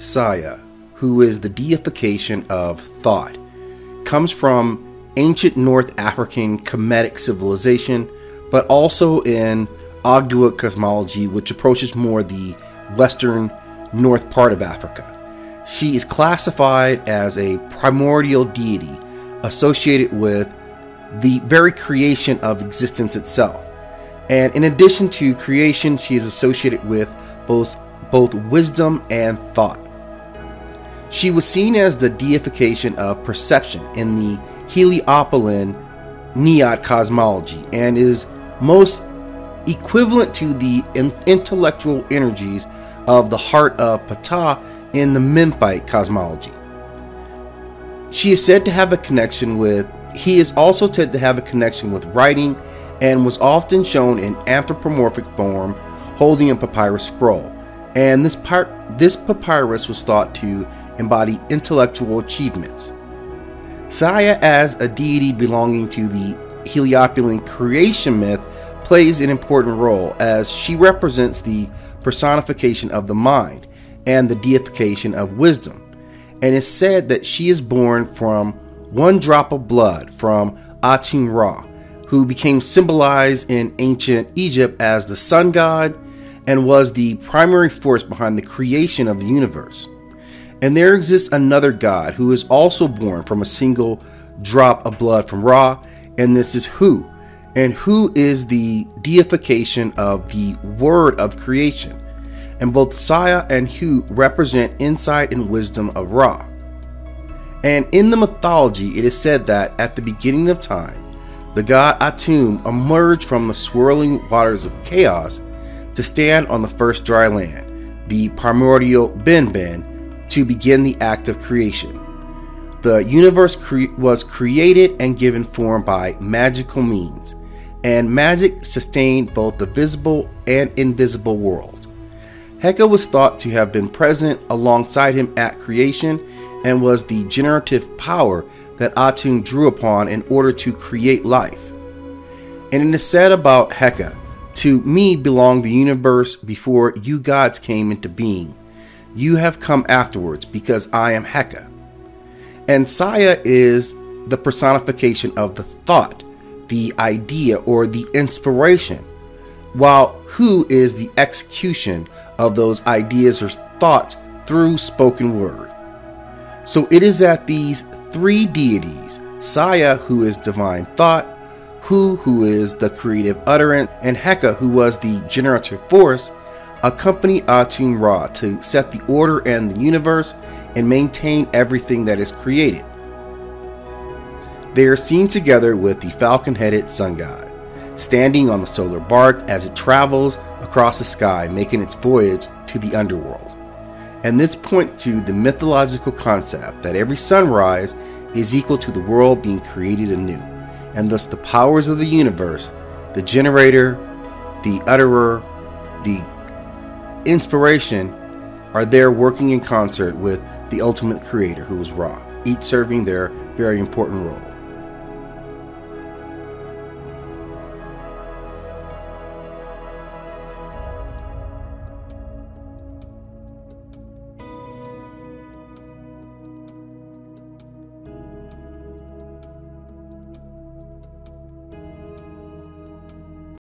Sia, who is the deification of thought, comes from ancient North African Kemetic civilization, but also in Ogduit cosmology, which approaches more the western north part of Africa. She is classified as a primordial deity associated with the very creation of existence itself. And in addition to creation, she is associated with both wisdom and thought. She was seen as the deification of perception in the Heliopolitan Ennead cosmology, and is most equivalent to the intellectual energies of the heart of Ptah in the Memphite cosmology. She is said to have a connection with writing, and was often shown in anthropomorphic form holding a papyrus scroll. And this papyrus was thought to embody intellectual achievements. Sia, as a deity belonging to the Heliopolitan creation myth, plays an important role, as she represents the personification of the mind and the deification of wisdom, and is said that she is born from one drop of blood from Atum-Ra, who became symbolized in ancient Egypt as the sun god and was the primary force behind the creation of the universe. And there exists another god who is also born from a single drop of blood from Ra, and this is Hu. And Hu is the deification of the word of creation. And both Sia and Hu represent insight and wisdom of Ra. And in the mythology, it is said that at the beginning of time, the god Atum emerged from the swirling waters of chaos to stand on the first dry land, the primordial Benben, to begin the act of creation. The universe was created and given form by magical means, and magic sustained both the visible and invisible world. Heka was thought to have been present alongside him at creation, and was the generative power that Atum drew upon in order to create life. And it is said about Heka, "To me belonged the universe before you gods came into being. You have come afterwards because I am Heka." And Sia is the personification of the thought, the idea, or the inspiration, while Hu is the execution of those ideas or thoughts through spoken word. So it is that these three deities, Sia, who is divine thought, Hu, who is the creative utterance, and Heka, who was the generative force, accompany Atum-Ra to set the order and the universe and maintain everything that is created. They are seen together with the falcon-headed sun god, standing on the solar bark as it travels across the sky, making its voyage to the underworld. And this points to the mythological concept that every sunrise is equal to the world being created anew, and thus the powers of the universe, the generator, the utterer, the inspiration, are there working in concert with the ultimate creator, who is Ra, each serving their very important role.